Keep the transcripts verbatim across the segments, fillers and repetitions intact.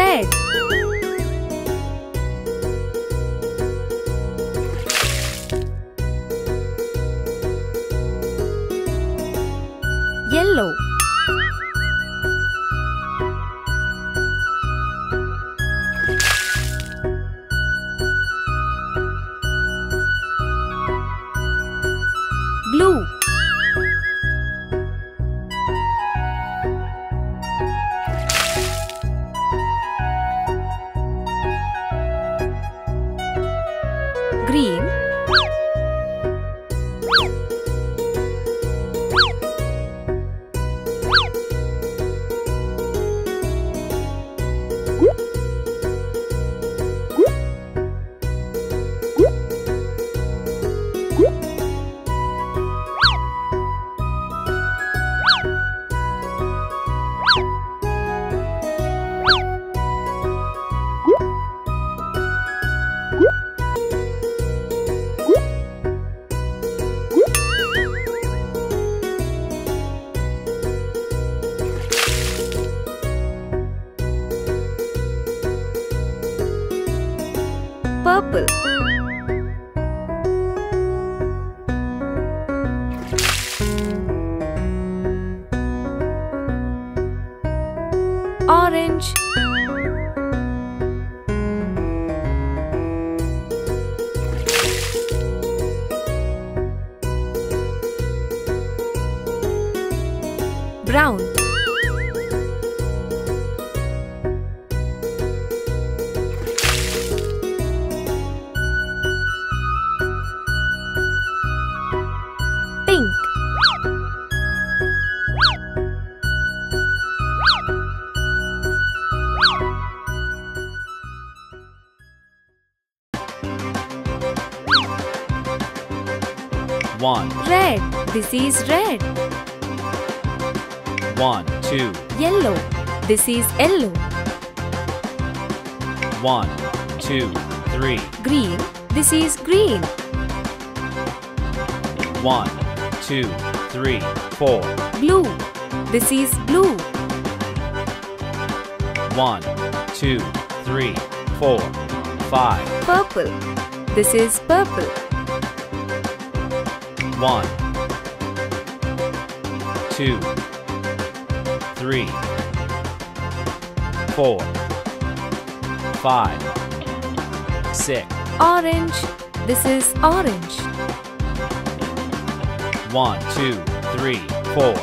red. Yellow. Blue. Green. Purple. Orange. Brown. One. Red. This is red. One, two. Yellow. This is yellow. One, two, three. Green. This is green. One, two, three, four. Blue. This is blue. One, two, three, four, five. Purple. This is purple. One, two, three, four, five, six. Orange. This is orange. One, two, three, four,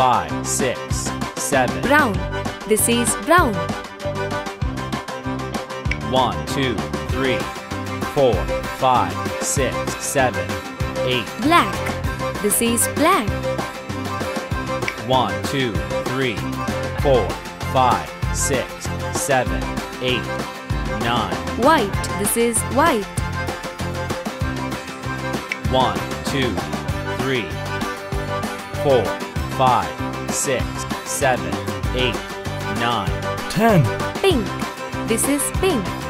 five, six, seven. Brown. This is brown. One, two, three, four, five, six, seven. Eight. Black. This is black. One, two, three, four, five, six, seven, eight, nine. White. This is white. One, two, three, four, five, six, seven, eight, nine. Ten. Pink. This is pink.